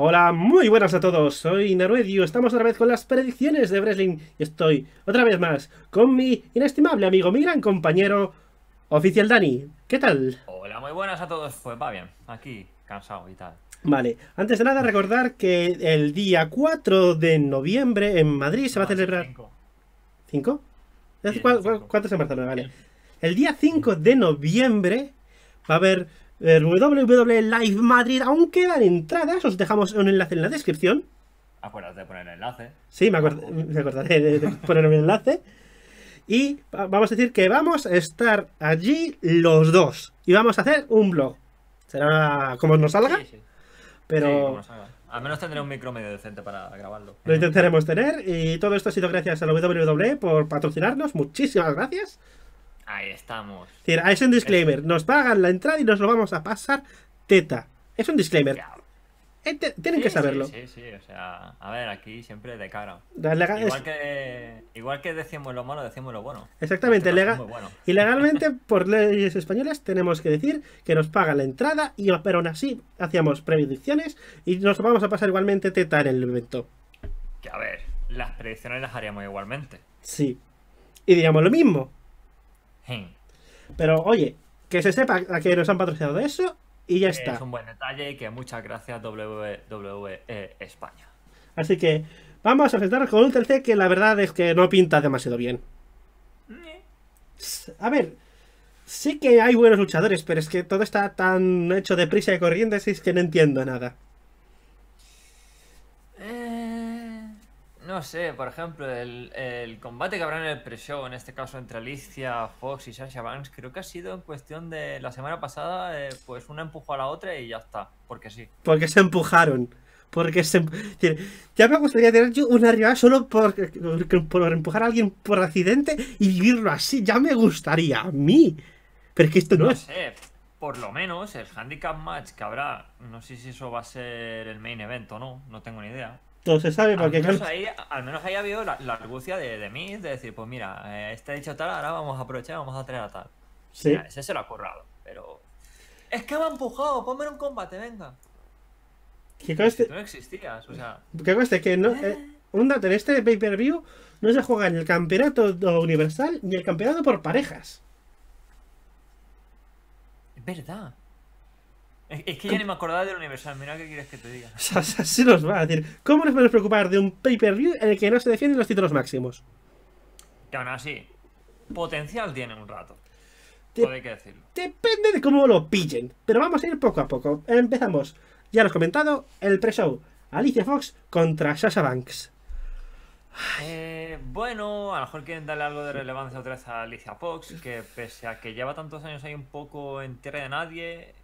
Hola, muy buenas a todos, soy Naruedyoh, estamos otra vez con las predicciones de wrestling y estoy otra vez más con mi inestimable amigo, mi gran compañero, Oficial Dani. ¿Qué tal? Hola, muy buenas a todos, pues va bien, aquí, cansado y tal. Vale, antes de nada recordar que el día 4 de noviembre en Madrid se va a celebrar... ¿5? ¿Cuántos en Barcelona? Vale. El día 5 de noviembre va a haber... WWE Live Madrid, aún quedan entradas, os dejamos un enlace en la descripción. Acuérdate de poner el enlace. Sí, me acordaré de poner un enlace. Y vamos a decir que vamos a estar allí los dos. Y vamos a hacer un blog. Será como nos salga. Sí, sí. Pero... sí, como nos salga. Al menos tendré un micro medio decente para grabarlo. Lo intentaremos tener. Y todo esto ha sido gracias a la WWE por patrocinarnos. Muchísimas gracias. Ahí estamos. Es un disclaimer. Nos pagan la entrada y nos lo vamos a pasar teta. Es un disclaimer. Tienen que saberlo. Sí, sí, sí. O sea, a ver, aquí siempre de cara. Igual que decimos lo malo, decimos lo bueno. Exactamente. Y legalmente, por leyes españolas, tenemos que decir que nos pagan la entrada, pero aún así hacíamos predicciones y nos lo vamos a pasar igualmente teta en el evento. Que a ver, las predicciones las haríamos igualmente. Sí. Y diríamos lo mismo. Pero oye, que se sepa a que nos han patrocinado eso y ya está. Es un buen detalle y que muchas gracias WWE España. Así que vamos a presentar con un TLC que la verdad es que no pinta demasiado bien. A ver, sí que hay buenos luchadores, pero es que todo está tan hecho de prisa y corriente, es que no entiendo nada. No sé, por ejemplo, el combate que habrá en el pre-show, en este caso entre Alicia Fox y Sasha Banks, creo que ha sido en cuestión de la semana pasada, pues una empujó a la otra y ya está, porque sí. Porque se empujaron, ya me gustaría tener yo una rival solo por empujar a alguien por accidente y vivirlo así, ya me gustaría, a mí, pero es que esto no es... No sé, por lo menos el handicap match que habrá, no sé si eso va a ser el main event o no, no tengo ni idea. Todo se sabe porque... Al menos ahí ha habido la argucia de Miz de decir, pues mira, este ha dicho tal, ahora vamos a aprovechar, vamos a traer a tal. Sí. Mira, ese se lo ha currado, pero... Es que me ha empujado, ponme en un combate, venga. Que conste... Si tú no existías, o sea... Que conste que no... un dato, en este pay-per-view no se juega ni el campeonato universal ni el campeonato por parejas. Es verdad. Es que ya ni me acordaba del universal, mira qué quieres que te diga. O sea, así nos va a decir. ¿Cómo nos podemos preocupar de un pay-per-view en el que no se defienden los títulos máximos? Que aún así, potencial tiene un rato. Hay que decirlo. Depende de cómo lo pillen. Pero vamos a ir poco a poco. Empezamos. Ya lo he comentado, el pre-show. Alicia Fox contra Sasha Banks. Bueno, a lo mejor quieren darle algo de relevancia otra vez a Alicia Fox, que pese a que lleva tantos años ahí un poco en tierra de nadie...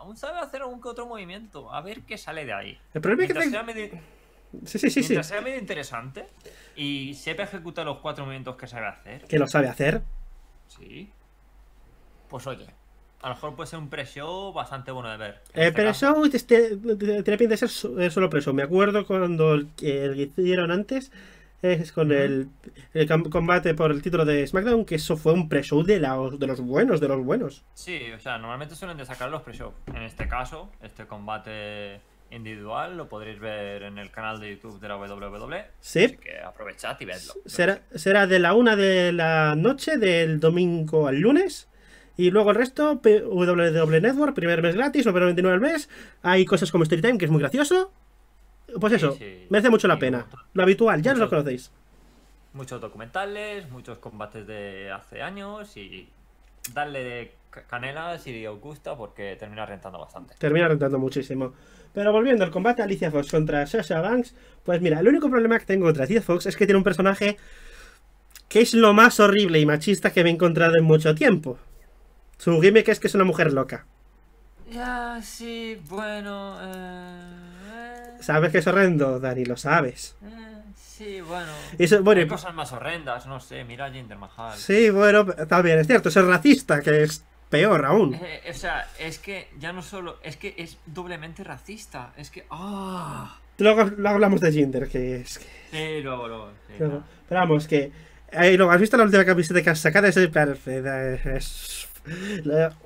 Aún sabe hacer algún que otro movimiento. A ver qué sale de ahí. El problema es que sea medio interesante y sepa ejecutar los 4 movimientos que sabe hacer. ¿Que lo sabe hacer? Sí. Pues oye, a lo mejor puede ser un pre-show bastante bueno de ver. El pre-show tiene pinta de ser solo pre-show. Me acuerdo cuando el que hicieron antes es con el combate por el título de SmackDown, que eso fue un pre-show de los buenos. Sí, o sea, normalmente suelen destacar los pre-shows. En este caso, este combate individual lo podréis ver en el canal de YouTube de la WWE. Sí. Así que aprovechad y vedlo. Será de la 1 de la noche del domingo al lunes. Y luego el resto, WWE Network, primer mes gratis, 9,99 al mes. Hay cosas como Storytime, que es muy gracioso. Pues eso, sí, merece mucho la pena. Lo habitual, ya lo conocéis. Muchos documentales, muchos combates de hace años y darle de canela si os gusta porque termina rentando bastante. Termina rentando muchísimo. Pero volviendo al combate, Alicia Fox contra Sasha Banks, pues mira, el único problema que tengo contra Alicia Fox es que tiene un personaje que es lo más horrible y machista que me he encontrado en mucho tiempo. Su gimmick es que es una mujer loca. Ya, sí, bueno... Sabes que es horrendo, Dani, lo sabes. Sí, bueno. Eso, bueno, hay cosas más horrendas, no sé, mira a Jinder Mahal. Sí, bueno, también es cierto, es racista, que es peor aún. O sea, es que ya no solo, es que es doblemente racista, es que... ¡Oh! Luego hablamos de Jinder, que es... Que... Sí, luego. Sí, luego. Pero vamos, que... luego, ¿has visto la última camiseta que has sacado? Es perfecta, es...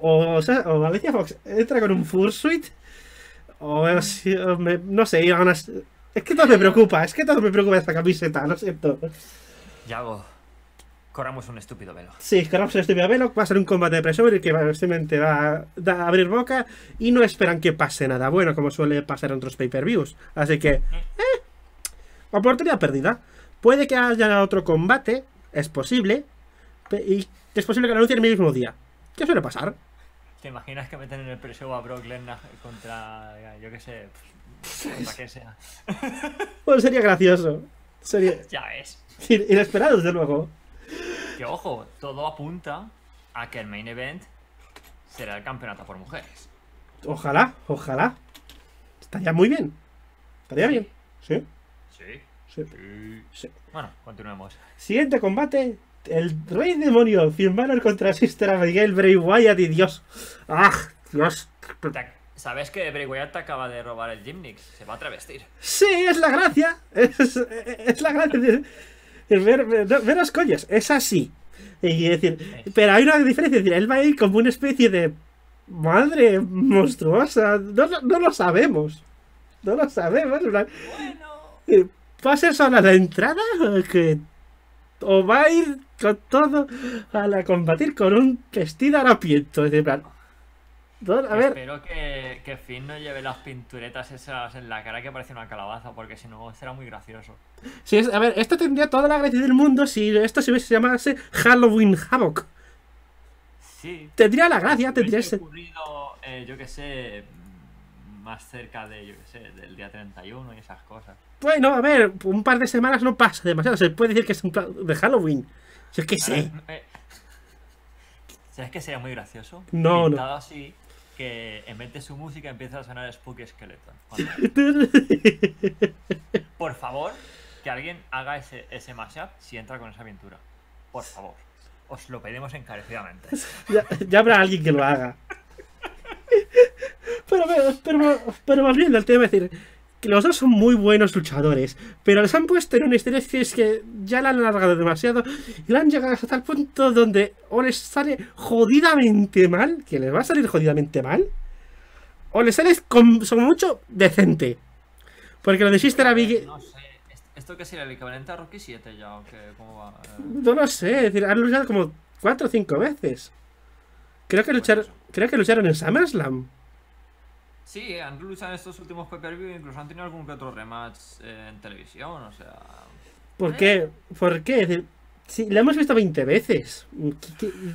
O Alicia Fox entra con un fursuit... O es, no sé, es que todo me preocupa, esta camiseta, lo siento. Yago, corramos un estúpido velo. Sí, corramos un estúpido velo, va a ser un combate de presión que básicamente va a abrir boca y no esperan que pase nada bueno, como suele pasar en otros pay-per-views. Así que, oportunidad perdida. Puede que haya otro combate, es posible, y es posible que lo anuncien el mismo día. ¿Qué suele pasar? ¿Te imaginas que meten en el pre-show a Brock Lesnar contra, yo qué sé, contra que sea? Bueno, sería gracioso. Sería... Ya ves. Inesperado, desde luego. Que ojo, todo apunta a que el main event será el campeonato por mujeres. Ojalá, ojalá. Estaría muy bien. Estaría bien, ¿sí? Sí. Bueno, continuemos. Siguiente combate. El Rey Demonio, Finn Balor contra Sister Abigail, Bray Wyatt y Dios. ¡Ah! Dios. ¿Sabes que Bray Wyatt acaba de robar el Gymnix? Se va a travestir. Sí, es la gracia. Es la gracia. Ver las coñas. Es así. Y decir, pero hay una diferencia. Es decir, él va a ir como una especie de madre monstruosa. No lo sabemos. No lo sabemos. Bueno. ¿Va a ser solo la entrada? Que... O va a ir con todo a la combatir con un vestido harapiento. Es de plan. A ver. Espero que Finn no lleve las pinturetas esas en la cara que parece una calabaza, porque si no será muy gracioso. Sí, a ver, esto tendría toda la gracia del mundo si esto se hubiese llamado Halloween Havoc. Sí. Tendría la gracia, tendría ese. Ocurrido, yo que sé, más cerca de, yo que sé, del día 31 y esas cosas. Bueno, a ver, un par de semanas no pasa demasiado. Se puede decir que es un plan de Halloween. Yo es que sé. ¿Sabes que sería muy gracioso? No, pintado no. Así que en vez de su música empieza a sonar Spooky Skeleton. Por favor, que alguien haga ese mashup si entra con esa aventura. Por favor. Os lo pedimos encarecidamente. Ya habrá alguien que lo haga. Pero más bien, el tema es decir... Que los dos son muy buenos luchadores, pero les han puesto en una historia que es que ya la han alargado demasiado y la han llegado hasta el punto donde o les sale jodidamente mal, que les va a salir jodidamente mal, o les sale como mucho decente. Porque lo de Sister Abigail... No sé, ¿esto qué sería el equivalente a Rocky 7 ya? ¿O qué? ¿Cómo va? No lo sé, es decir, han luchado como 4 o 5 veces. Creo que lucharon en SummerSlam. Sí, han luchado en estos últimos pay-per-view, incluso han tenido algún que otro rematch en televisión, o sea... ¿Por qué? ¿Por qué? Es decir, sí, lo hemos visto 20 veces.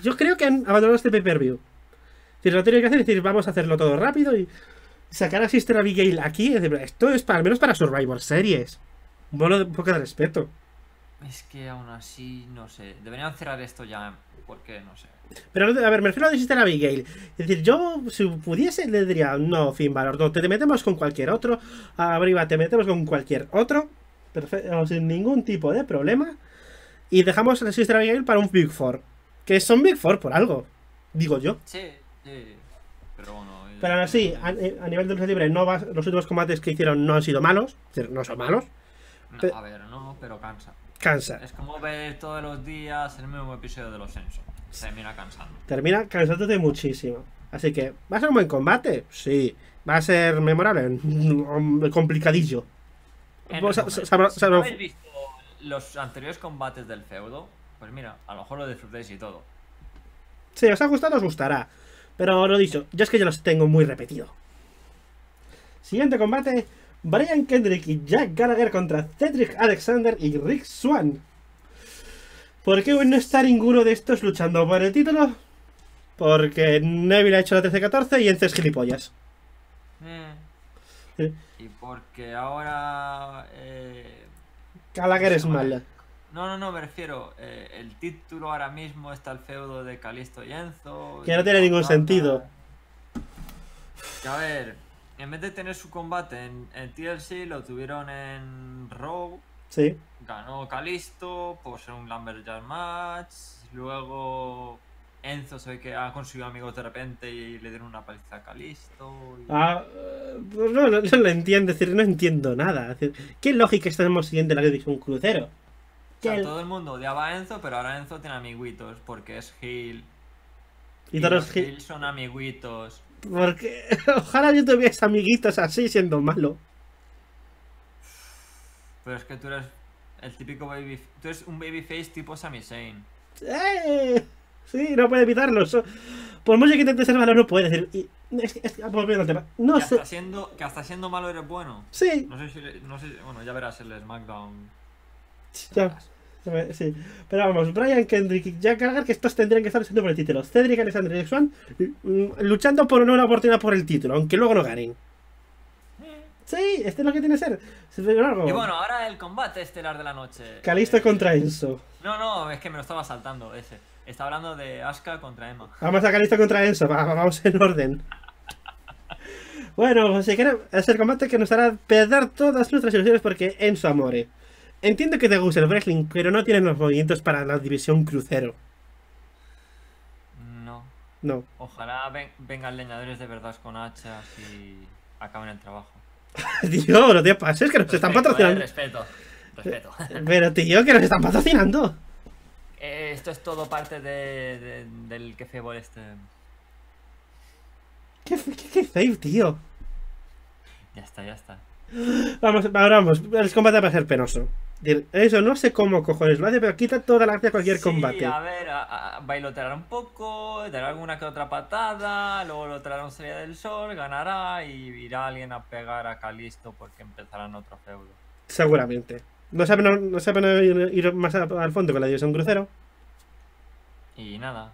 Yo creo que han abandonado este pay-per-view. Si lo tienen que hacer, es decir, vamos a hacerlo todo rápido y sacar a Sister Abigail aquí. Es decir, esto es para, al menos para Survivor Series. Bueno, un poco de respeto. Es que aún así, no sé, deberían cerrar esto ya, porque no sé. Pero, a ver, me refiero a Sister Abigail. Es decir, yo, si pudiese, le diría, no, Finn Balor, no, te metemos con cualquier otro. Arriba, te metemos con cualquier otro. Perfecto, sin ningún tipo de problema. Y dejamos a Sister Abigail para un Big Four. Que son Big Four por algo, digo yo. Sí. Pero bueno. Pero aún así, a nivel de lucha libre, los últimos combates que hicieron no han sido malos. Es decir, no son malos. No, a ver, no, pero cansa. Cansa. Es como ver todos los días el mismo episodio de los Enzo. Termina cansando. Termina cansándote muchísimo. Así que, ¿va a ser un buen combate? Sí. ¿Va a ser memorable? Complicadillo. Si no habéis visto los anteriores combates del feudo, pues mira, a lo mejor lo disfrutéis y todo. Si os ha gustado, os gustará. Pero lo dicho, yo es que yo los tengo muy repetido. Siguiente combate: Brian Kendrick y Jack Gallagher contra Cedric Alexander y Rich Swann. ¿Por qué no está ninguno de estos luchando por el título? Porque Neville ha hecho la 13-14 y Enzo es gilipollas. Y porque ahora... Gallagher es mala. No, me refiero. El título ahora mismo está el feudo de Kalisto y Enzo. Que no tiene ningún sentido. Que a ver, en vez de tener su combate en TLC, lo tuvieron en Raw. Sí. Ganó Kalisto por ser un Lumberjack match. Luego Enzo se ve que ha conseguido amigos de repente y le dieron una paliza a Kalisto. No lo entiendo, es decir, no entiendo nada. Es decir, ¿qué lógica estamos siguiendo en la que es un crucero? O sea, todo el mundo odiaba a Enzo, pero ahora Enzo tiene amiguitos porque es heel. Y todos los heel son amiguitos. Porque ojalá yo tuviese amiguitos así siendo malo. Pero es que tú eres el típico baby... Tú eres un babyface tipo Sami Zayn. Sí, no puedes evitarlo. Por mucho que intentes ser malo, no puedes decir... volviendo al tema. No sé. Que hasta siendo malo eres bueno. Sí. No sé si... bueno, ya verás el SmackDown. Ya. Sí. Pero vamos, Brian Kendrick y Jack Gallagher, que estos tendrían que estar luchando por el título. Cedric Alexander y Rich Swann luchando por una oportunidad por el título, aunque luego no ganen. Sí, este es lo que tiene que ser. Y bueno, ahora el combate estelar de la noche. Kalisto contra Enzo. No, no, es que me lo estaba saltando ese. Está hablando de Asuka contra Emma. Vamos a Kalisto contra Enzo, vamos en orden. Bueno, si quieres, es el combate que nos hará perder todas nuestras ilusiones porque Enzo Amore. Entiendo que te gusta el wrestling, pero no tienen los movimientos para la división crucero. No. No. Ojalá vengan leñadores de verdad con hachas y acaben el trabajo. Tío, no te pases, que nos están patrocinando. Respeto. Pero tío, que nos están patrocinando. Esto es todo parte del kefebol este. ¿Qué feo, tío? Ya está. Vamos, el combate va a ser penoso. Eso no sé cómo cojones lo hace, pero quita toda la gracia cualquier combate. A ver, bailoteará un poco, dará alguna que otra patada, luego lo traerá un Sería del Sol, ganará y irá alguien a pegar a Kalisto porque empezarán otro feudo. Seguramente. No saben ir más al fondo con la división crucero. Y nada.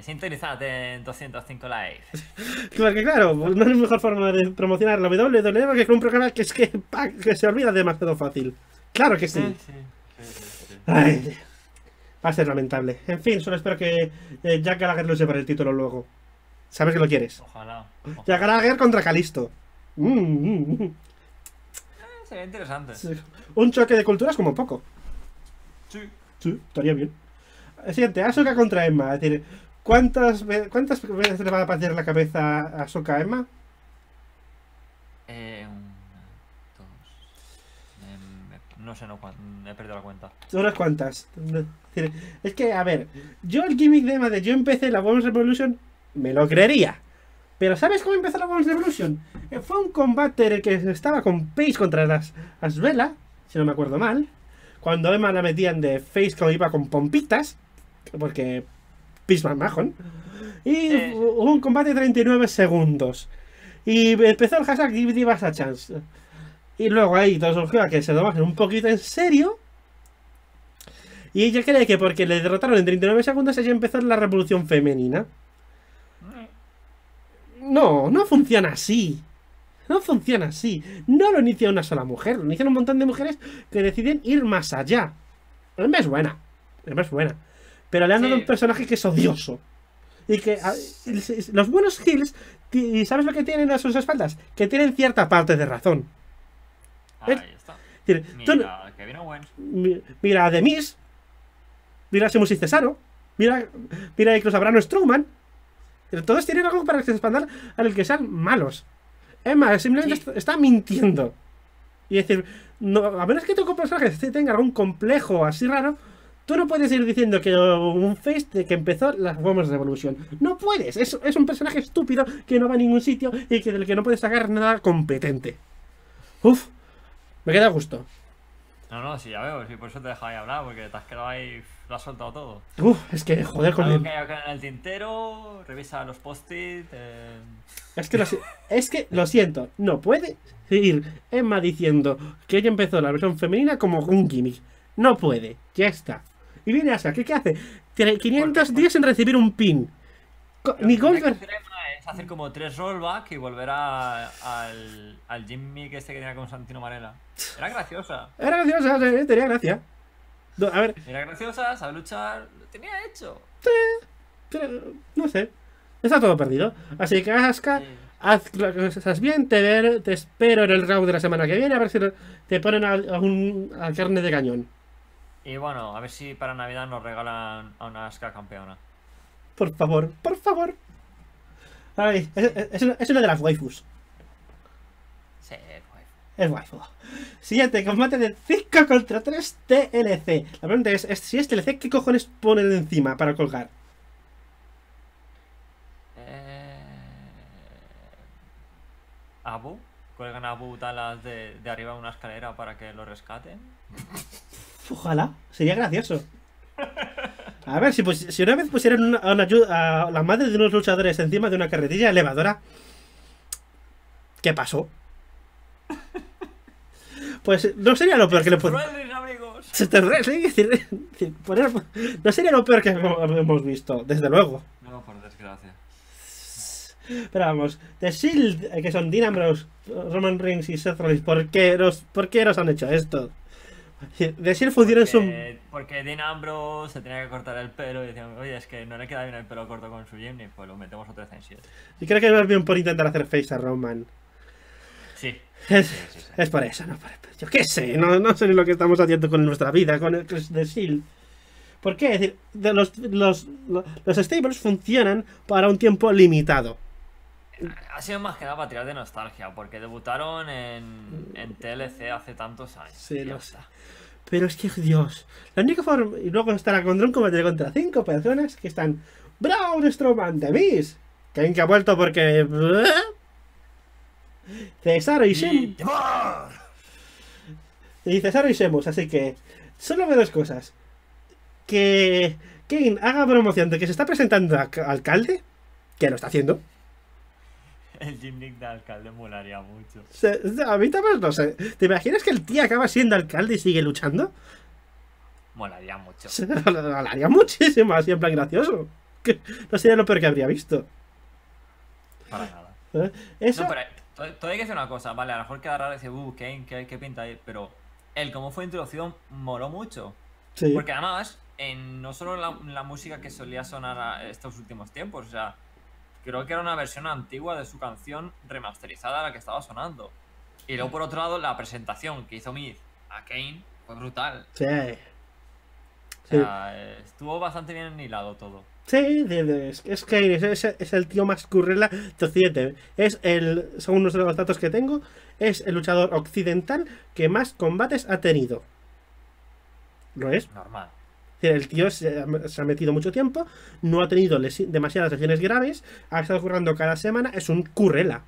Sintonizate en 205 Live. Porque claro, no es mejor forma de promocionar la WWE que con un programa que es que se olvida demasiado fácil. Claro que sí. Sí. Ay, va a ser lamentable. En fin, solo espero que Jack Gallagher luche por el título luego. Sabes que lo quieres. Ojalá. Jack Gallagher contra Kalisto. Sería interesante. Un choque de culturas como poco. Sí, estaría bien. Siguiente, Asuka contra Emma. Es decir, ¿cuántas veces le va a partir la cabeza a Asuka a Emma? 1, 2... no sé, he perdido la cuenta. Unas cuantas. Es que, a ver, yo el gimmick de Emma de yo empecé la Women's Revolution, me lo creería. Pero ¿sabes cómo empezó la Women's Revolution? Fue un combate en el que estaba con Paige contra las Vela, si no me acuerdo mal. Cuando Emma la metían de face como iba con pompitas. Porque Pisman Mahon. Y hubo un combate de 39 segundos. Y empezó el hashtag Give Us a Chance. Y luego ahí todo surgió a que se tomasen un poquito en serio. Y ella cree que porque le derrotaron en 39 segundos ella empezó la revolución femenina. No funciona así. No funciona así. No lo inicia una sola mujer. Lo inician un montón de mujeres que deciden ir más allá. Emma es buena. Pero le han dado un personaje que es odioso. Y que los buenos heels, ¿y sabes lo que tienen a sus espaldas? Que tienen cierta parte de razón. Ahí está. Mira a Kevin Owens. Mira a The Miz. Mira a Sheamus y Cesaro. Mira incluso a Braun Strowman. Todos tienen algo para expandar al que sean malos. Emma simplemente está mintiendo. Y es decir, a menos que tu personaje tenga algún complejo así raro, tú no puedes ir diciendo que un face de que empezó la Women's Revolution. No puedes, es un personaje estúpido que no va a ningún sitio y del que no puedes sacar nada competente. Uf, me queda a gusto. No, sí, ya veo, sí, por eso te dejaba ahí hablar, porque te has quedado ahí, lo has soltado todo. Es que joder con el... en el tintero, revisa los post-it... Es que lo siento, no puede seguir Emma diciendo que ella empezó la versión femenina como un gimmick. No puede, ya está. Y viene Asuka, ¿qué hace? Tiene 500 días en recibir un pin. Ni Goldberg... Es hacer como 3 rollbacks y volver al gimmick que tenía con Santino Marella. Era graciosa. Tenía gracia. No, a ver. Era graciosa, sabe luchar. Lo tenía hecho. Sí, pero no sé. Está todo perdido. Así que Asuka, haz lo que estás bien. Te espero en el round de la semana que viene. A ver si te ponen a carne de cañón. Y bueno, a ver si para Navidad nos regalan a una Asuka campeona. Por favor, por favor. Ay, es una de las waifus. Sí, es waifu. Siguiente, combate de 5 contra 3 TLC. La pregunta es si es TLC, ¿qué cojones ponen encima para colgar? Abu? ¿Cuelgan a Abu Talas de arriba de una escalera para que lo rescaten? Ojalá, sería gracioso. A ver, si una vez pusieran a la madre de unos luchadores encima de una carretilla elevadora, ¿qué pasó? Pues no sería lo peor que le pueden... No sería lo peor que hemos visto, desde luego. No, por desgracia. Pero vamos, The Shield, que son Dean Ambrose, Roman Reigns y Seth Rollins, ¿por qué nos han hecho esto? The Shield funciona en su... Porque Dean Ambrose se tenía que cortar el pelo y decían, oye, es que no le queda bien el pelo corto con su Jimmy, pues lo metemos otra vez en Shield. Y creo que es más bien por intentar hacer face a Roman. Sí. Sí. Es por eso, ¿no? Yo qué sé, no sé ni lo que estamos haciendo con nuestra vida, con el The Shield. ¿Por qué? Es decir, los stables funcionan para un tiempo limitado. Ha sido más que nada para tirar de nostalgia, porque debutaron en TLC hace tantos años. Sí, lo sé. Pero es que, Dios, la única forma... Y luego estará contra un combate contra 5 personas que están... Braun Strowman, The Miz, Kane, que ha vuelto porque... Cesaro y Sheamus. Y Cesaro y Sheamus, así que solo veo dos cosas: que Kane haga promoción de que se está presentando a alcalde, que lo está haciendo. El gimnick de alcalde molaría mucho. A mí también no sé. ¿Te imaginas que el tío acaba siendo alcalde y sigue luchando? Molaría mucho. Molaría muchísimo, así en plan gracioso. Que no sería lo peor que habría visto. Para nada. Eso... No, pero todo hay que decir una cosa, vale, a lo mejor queda raro ese Kane, ¿qué pinta ahí? Pero el cómo fue introducido moló mucho. Sí. Porque además, no solo la música que solía sonar a estos últimos tiempos, o sea, creo que era una versión antigua de su canción remasterizada a la que estaba sonando. Y luego por otro lado, la presentación que hizo Miz a Kane fue brutal. Sí. O sea, sí, estuvo bastante bien hilado todo. Sí, es Kane, es el tío más currela de Occidente. Es el, según los datos que tengo, es el luchador occidental que más combates ha tenido. ¿Lo es? Normal. El tío se ha metido mucho tiempo, no ha tenido demasiadas lesiones graves, ha estado currando cada semana, es un currela.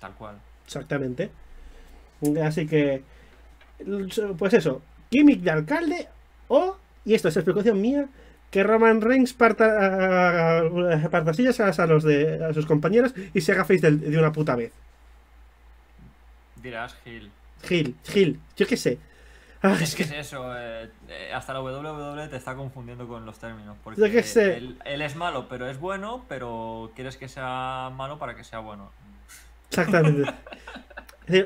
Tal cual. Exactamente. Así que, pues eso, gimmick de alcalde o, y esto es explicación mía, que Roman Reigns parta sillas a sus compañeros y se haga face de una puta vez. Dirás Gil, yo qué sé. Ah, es que eso, hasta la WWE te está confundiendo con los términos. Porque yo qué sé. Él es malo, pero es bueno, pero quieres que sea malo para que sea bueno. Exactamente.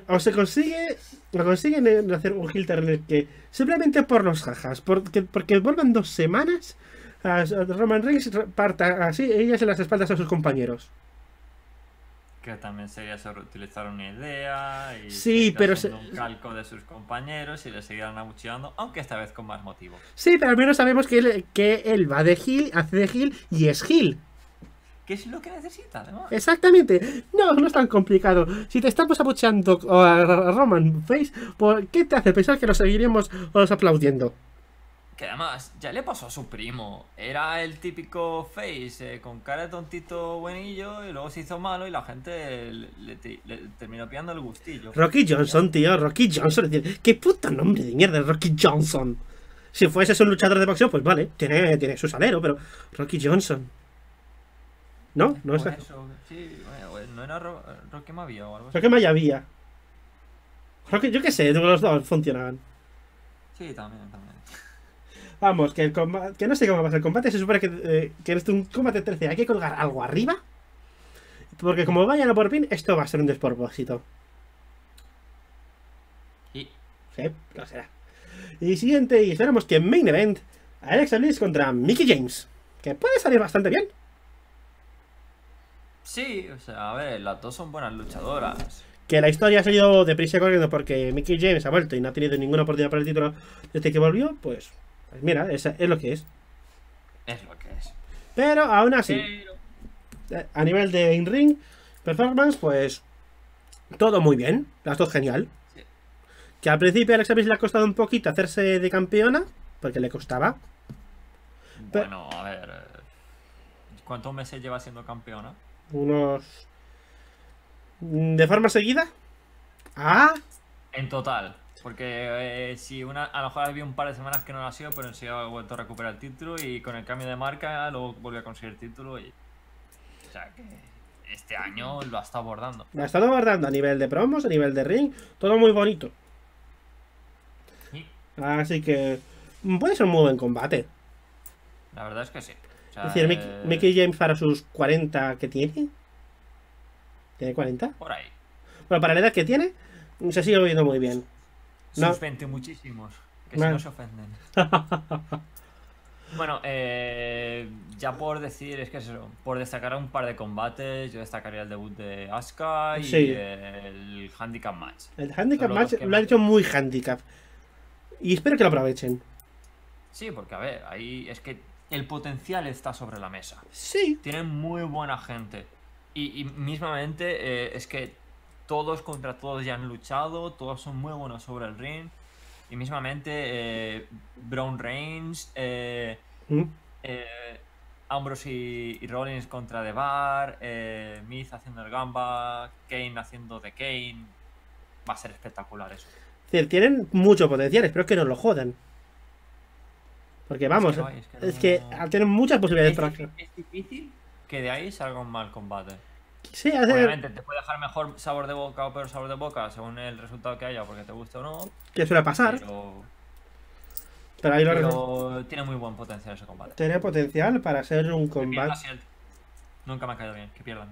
O se consigue, lo consiguen hacer un heel turn que simplemente por los jajas, porque vuelvan 2 semanas, a Roman Reigns parta así ellas en las espaldas a sus compañeros. Que también sería utilizar una idea y sí, pero un calco de sus compañeros y le seguirán abucheando, aunque esta vez con más motivo. Sí, pero al menos sabemos que él va de heel, hace de heel y es heel. ¿Qué es lo que necesita, además? Exactamente. No es tan complicado. Si te estamos abucheando a Roman Face, ¿por qué te hace pensar que nos seguiremos aplaudiendo? Que además, ya le pasó a su primo. Era el típico Face, con cara de tontito buenillo, y luego se hizo malo y la gente le terminó pillando el gustillo. Rocky Johnson, tío, Rocky Johnson. ¡Qué puto nombre de mierda, Rocky Johnson! Si fueses un luchador de boxeo, pues vale, tiene su salero, pero... Rocky Johnson... No está. Eso, sí, bueno, no era Rocky Maivia o algo así. Rocky Maivia. Yo qué sé, los dos funcionaban. Sí, también. Vamos, que el combate, que no sé cómo va a ser el combate, se supone que es un combate 13, hay que colgar algo arriba. Porque como vayan a por pin, esto va a ser un despropósito. Sí. Sí, lo será. Y siguiente, y esperamos que en Main Event, Alexa Bliss contra Mickie James. Que puede salir bastante bien. Sí, o sea, a ver, las dos son buenas luchadoras. Que la historia ha salido deprisa corriendo porque Mickie James ha vuelto y no ha tenido ninguna oportunidad para el título desde que volvió, pues mira, es lo que es. Es lo que es. Pero aún así, a nivel de in-ring performance, pues todo muy bien, las dos genial. Sí. Que al principio a Alexa Bliss le ha costado un poquito hacerse de campeona, porque le costaba. Bueno, a ver, ¿cuántos meses lleva siendo campeona? Unos ¿De forma seguida? Ah. En total. Porque si una, a lo mejor había un par de semanas que no lo ha sido, pero enseguida ha vuelto a recuperar el título y con el cambio de marca luego volvió a conseguir el título. Y... O sea que este año lo ha estado abordando. Lo ha estado abordando a nivel de promos, a nivel de ring, todo muy bonito. Sí. Así que puede ser un muy buen combate. La verdad es que sí. O sea, es decir, Mickie James para sus 40 que tiene. ¿Tiene 40? Por ahí. Bueno, para la edad que tiene, se sigue moviendo muy bien. Sus 20 muchísimos, que si no se ofenden. Bueno, ya por decir, es que es eso, por destacar un par de combates, yo destacaría el debut de Asuka y sí, el handicap match. El handicap match lo ha hecho muy handicap. Y espero que lo aprovechen. Sí, porque a ver, ahí es que el potencial está sobre la mesa. Sí. Tienen muy buena gente. Y mismamente es que todos contra todos ya han luchado, todos son muy buenos sobre el ring. Y mismamente Brown Reigns, Ambrose y Rollins contra The Bar, Miz haciendo el gamba, Kane haciendo de Kane. Va a ser espectacular eso. Es decir, tienen mucho potencial, espero que no lo jodan. Porque vamos, es que tienen muchas posibilidades. Es difícil que de ahí salga un mal combate. Sí, obviamente te puede dejar mejor sabor de boca o peor sabor de boca según el resultado que haya, porque te guste o no. Que suele pasar. Pero ahí lo tiene muy buen potencial ese combate. Tiene potencial para ser un combate. Nunca me ha caído bien, que pierdan.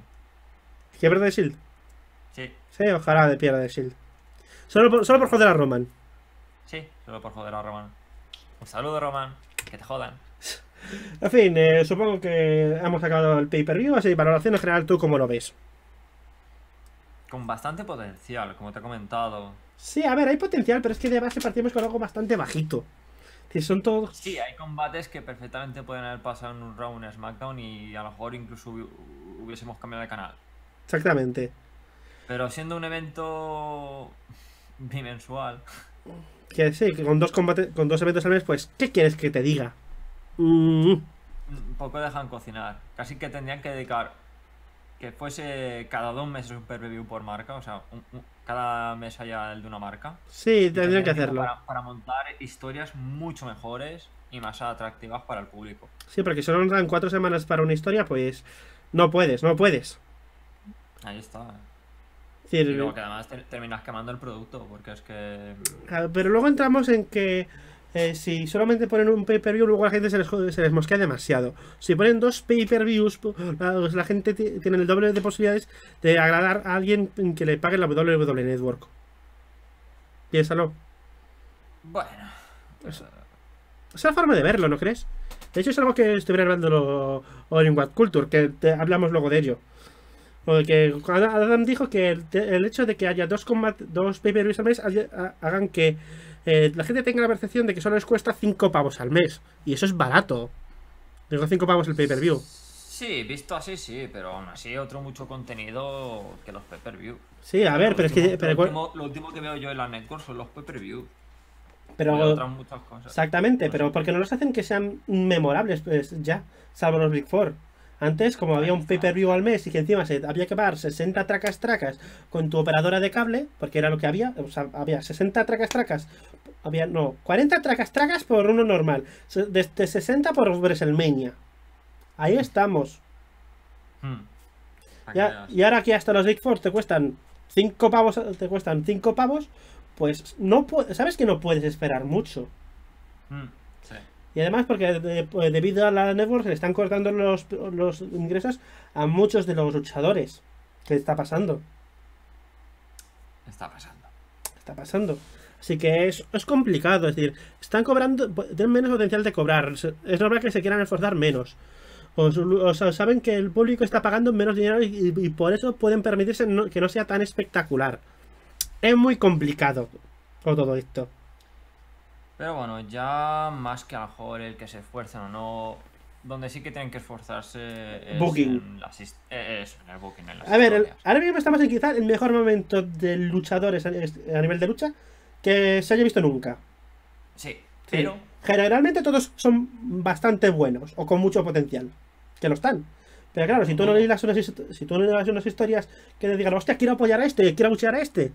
¿Que pierda de Shield? Sí. Sí, ojalá de pierda de Shield. Solo por joder a Roman. Sí, solo por joder a Roman. Un saludo, Roman. Que te jodan. En fin, supongo que hemos acabado el pay-per-view, así que valoración en general, ¿tú cómo lo ves? Con bastante potencial, como te he comentado. Sí, a ver, hay potencial, pero es que de base partimos con algo bastante bajito. Que son todos... Sí, hay combates que perfectamente pueden haber pasado en un round en SmackDown y a lo mejor incluso hubiésemos cambiado de canal. Exactamente. Pero siendo un evento bimensual... Que sí, que con dos eventos al mes, pues, ¿qué quieres que te diga? Poco dejan cocinar. Casi que tendrían que dedicar que fuese cada 2 meses un pay-per-view por marca. O sea, cada mes haya el de una marca. Sí, tendrían que hacerlo para montar historias mucho mejores y más atractivas para el público. Sí, porque solo nos dan 4 semanas para una historia. Pues no puedes. Ahí está. Sí, y luego que además terminas quemando el producto. Porque es que... Pero luego entramos en que si solamente ponen un pay-per-view, luego la gente se les mosquea demasiado. Si ponen 2 pay-per-views, la gente tiene el doble de posibilidades de agradar a alguien que le pague la WWE Network. Piénsalo. Bueno, es la forma de verlo, ¿no crees? De hecho es algo que estuviera hablando en What Culture, que hablamos luego de ello. Porque Adam dijo que el hecho de que haya 2 pay-per-views al mes hagan que la gente tenga la percepción de que solo les cuesta 5 pavos al mes. Y eso es barato. Digo, 5 pavos el pay-per-view. Sí, visto así sí, pero aún así otro mucho contenido que los pay-per-view. Sí, a ver, lo último que veo yo en la network son los pay-per-view. Pero otras muchas cosas. Exactamente, no, pero porque no los hacen que sean memorables, pues ya, salvo los Big Four. Antes, como había un pay-per-view al mes y que encima había que pagar 60 tracas con tu operadora de cable, porque era lo que había, o sea, había 60 tracas, había, no, 40 tracas por uno normal, desde 60 por WrestleMania. Ahí estamos. Y ahora que hasta los Big Four te cuestan 5 pavos, pues no sabes que no puedes esperar mucho. Sí. Y además porque debido a la network se le están cortando los ingresos a muchos de los luchadores. ¿Qué está pasando? Está pasando. Así que es complicado, es decir, están cobrando, tienen menos potencial de cobrar. Es normal que se quieran esforzar menos. O sea, saben que el público está pagando menos dinero y por eso pueden permitirse que no sea tan espectacular. Es muy complicado con todo esto. Pero bueno, ya más que a lo mejor el que se esfuercen o no, donde sí que tienen que esforzarse es booking. En el booking. A ver, ahora mismo estamos en quizá el mejor momento de luchadores a nivel de lucha que se haya visto nunca. Sí, pero... Generalmente todos son bastante buenos o con mucho potencial, que lo están. Pero claro, si tú no lees unas historias que te digan, hostia, quiero apoyar a este, quiero luchar a este.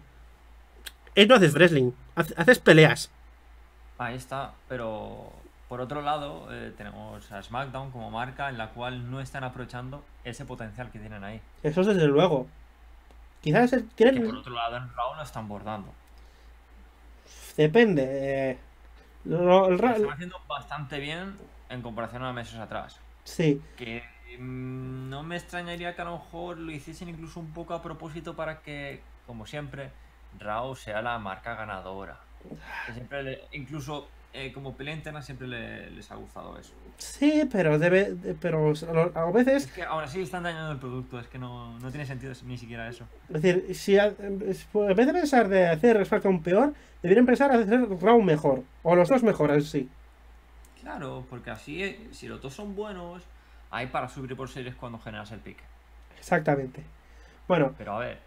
No haces wrestling, haces peleas. Ahí está, pero por otro lado tenemos a SmackDown como marca en la cual no están aprovechando ese potencial que tienen ahí. Eso es desde luego. Quizás tienen... Que por otro lado en Raw no están bordando. Depende. Están haciendo bastante bien en comparación a meses atrás. Sí. Que no me extrañaría que a lo mejor lo hiciesen incluso un poco a propósito para que, como siempre, Raw sea la marca ganadora. Que siempre incluso como pelea interna siempre les ha gustado eso. Sí, pero a veces... Es que ahora sí están dañando el producto, es que no tiene sentido ni siquiera eso. Es decir, si en vez de pensar de hacer SmackDown peor, deberían pensar en hacer Raw mejor, o los dos mejores, sí. Claro, porque así, si los dos son buenos, hay para subir por series cuando generas el pick. Exactamente. Bueno... Pero a ver...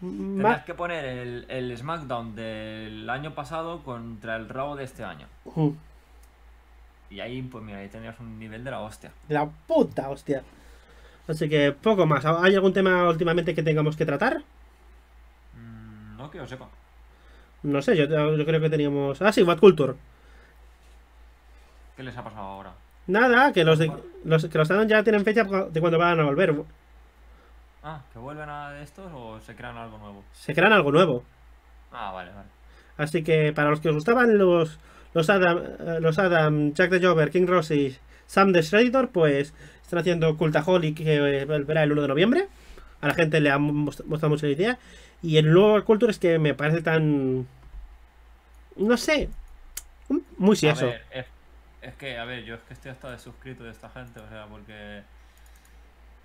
Tendrás que poner el SmackDown del año pasado contra el Raw de este año. Y ahí, pues mira, ahí tendrías un nivel de la hostia. De la puta hostia. Así que poco más. ¿Hay algún tema últimamente que tengamos que tratar? No, que yo sepa. No sé, yo creo que teníamos... Ah, sí, What Culture. ¿Qué les ha pasado ahora? Nada, que los Adam ya tienen fecha de cuando van a volver. Ah, ¿que vuelven a estos o se crean algo nuevo? Se crean algo nuevo. Ah, vale, vale. Así que para los que os gustaban los Adam, Jack the Jobber, King Rossi, Sam the Shredder, pues están haciendo Cultaholic, que volverá el 1 de noviembre. A la gente le ha mostrado mucha idea. Y el nuevo Culture es que me parece tan... No sé. Muy sieso. Es que, a ver, yo es que estoy hasta desuscrito de esta gente, o sea, porque...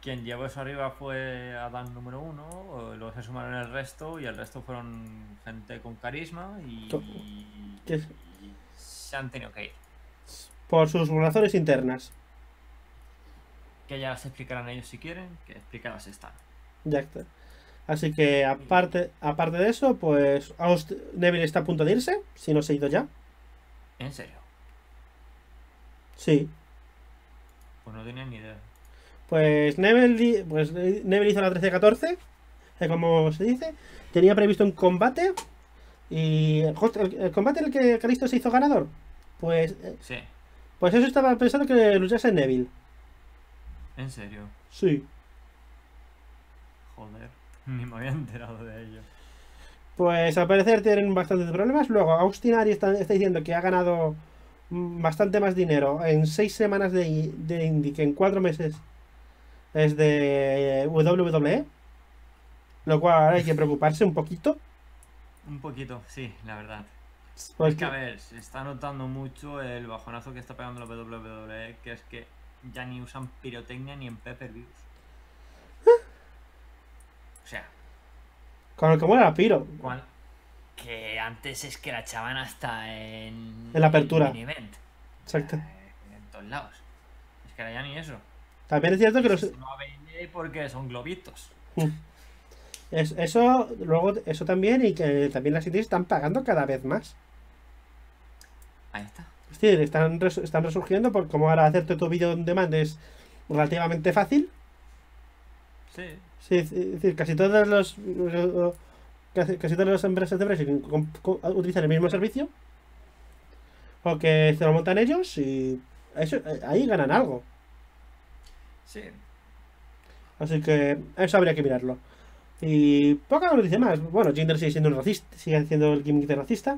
Quien llevó eso arriba fue Adam número 1, luego se sumaron el resto y el resto fueron gente con carisma y se han tenido que ir. Por sus razones internas. Que ya las explicarán ellos si quieren, que explicadas están. Ya está. Así que aparte de eso, pues Neville está a punto de irse, si no se ha ido ya. ¿En serio? Sí. Pues no tenía ni idea. Pues Neville hizo la 13-14, como se dice. Tenía previsto un combate. Y el combate en el que Kalisto se hizo ganador. Pues sí. Pues eso estaba pensando que luchase Neville. ¿En serio? Sí. Joder, ni me había enterado de ello. Pues al parecer tienen bastantes problemas. Luego Austin Aries está diciendo que ha ganado bastante más dinero en 6 semanas de Indy que en 4 meses. Es de WWE, lo cual ahora hay que preocuparse un poquito. Un poquito, sí, la verdad. Porque... Es que a ver, se está notando mucho el bajonazo que está pegando la WWE, que es que ya ni usan pirotecnia ni en pay-per-views. O sea... Con el que muere la piro. ¿Cuál? Que antes es que la echaban hasta en la apertura. En event. Exacto. En todos lados. Es que ahora ya ni eso. También es cierto que los... No vende porque son globitos. Eso, luego, eso también, y que también las indies están pagando cada vez más. Ahí está. Es decir, están resurgiendo, porque como ahora hacerte tu vídeo on demand es relativamente fácil. Sí. Sí, es decir, casi todas las empresas de Brasil utilizan el mismo servicio. O que se lo montan ellos y eso, ahí ganan algo. Sí. Así que eso habría que mirarlo. Y poca noticia más. Bueno, Jinder sigue siendo un racista. Sigue siendo el gimmick de racista.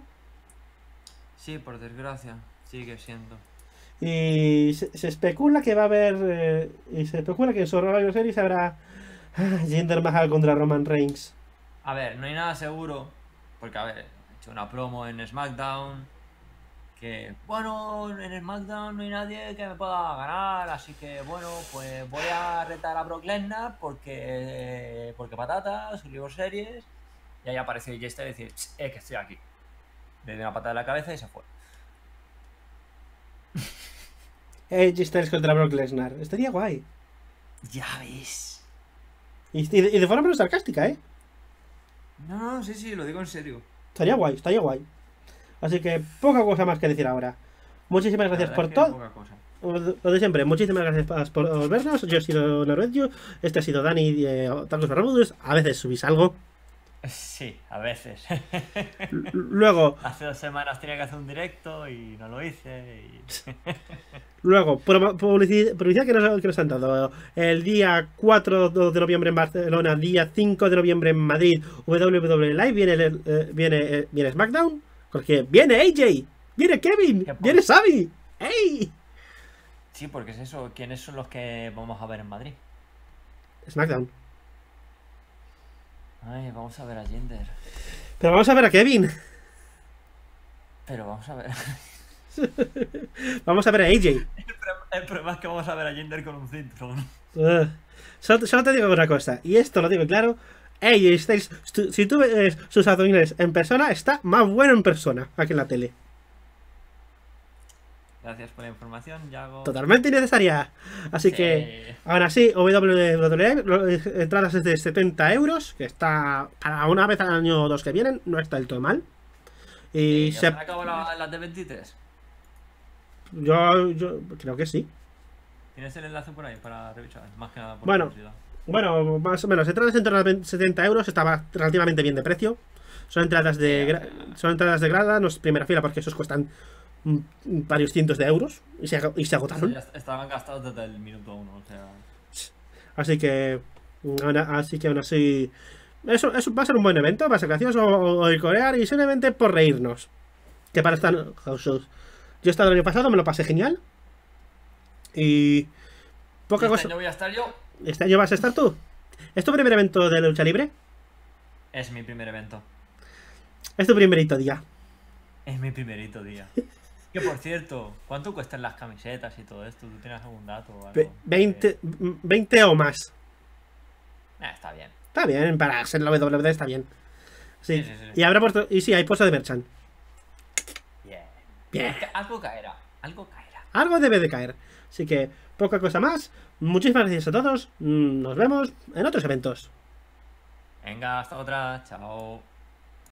Sí, por desgracia. Sigue siendo. Y se especula que va a haber y se especula que en Survivor Series habrá Jinder Mahal contra Roman Reigns. A ver, no hay nada seguro. Porque a ver, he hecho una promo en SmackDown. Que, bueno, en SmackDown no hay nadie que me pueda ganar, así que bueno, pues voy a retar a Brock Lesnar porque patatas, Survivor Series, y ahí aparece el Jester y dice, es que estoy aquí. Le dio una patada en la cabeza y se fue. Jester contra Brock Lesnar, estaría guay. Ya ves. Y de forma menos sarcástica, ¿eh? No, sí, lo digo en serio. Estaría guay. Así que poca cosa más que decir ahora. Muchísimas gracias por todo. Lo de siempre, muchísimas gracias por vernos. Yo he sido Naruedyoh, este ha sido Dani de Tacos Barbudos. A veces subís algo. Sí, a veces. Luego. Hace 2 semanas tenía que hacer un directo y no lo hice. Y... Luego, publicidad que nos han dado. El día 4 de noviembre en Barcelona, día 5 de noviembre en Madrid, WWE Live, viene SmackDown, porque viene AJ, viene Kevin, viene Xavi. ¡Ey! Sí, porque es eso. ¿Quiénes son los que vamos a ver en Madrid? SmackDown. Ay, vamos a ver a Jinder. Pero vamos a ver a Kevin. Pero vamos a ver. Vamos a ver a AJ. El problema es que vamos a ver a Jinder con un cinturón. Solo te digo una cosa, y esto lo digo claro. AJ Styles, si tú ves sus abdominales en persona, está más bueno en persona aquí en la tele. Gracias por la información, Yago. Totalmente innecesaria. Así sí. Que, ahora sí, WWE, entradas de 70 euros, que está para una vez al año o 2 que vienen, no está del todo mal. ¿Y se han acabado las de 23? Yo creo que sí. ¿Tienes el enlace por ahí para revisar? Más que nada por curiosidad. Bueno, más o menos, entradas de 70 euros, estaba relativamente bien de precio. Son entradas de grada, no es primera fila porque esos cuestan varios cientos de euros y se agotaron. Estaban gastados desde el minuto 1, o sea... Así que aún así... Eso va a ser un buen evento, va a ser gracioso el corear y simplemente por reírnos. Que para estar... Yo he estado el año pasado, me lo pasé genial. Y... Poca cosa... Este año voy a estar yo. ¿Este año vas a estar tú? ¿Es tu primer evento de lucha libre? Es mi primer evento. ¿Es tu primerito día? Es mi primerito día. Que por cierto, ¿cuánto cuestan las camisetas y todo esto? ¿Tú tienes algún dato o algo? 20 o más. Está bien. Está bien, para ser la WWE está bien. Sí, sí, sí, sí. Y sí, hay puesto de merchan. Bien. Algo caerá. Algo caerá. Algo debe de caer. Así que, poca cosa más. Muchísimas gracias a todos. Nos vemos en otros eventos. Venga, hasta otra. Chao.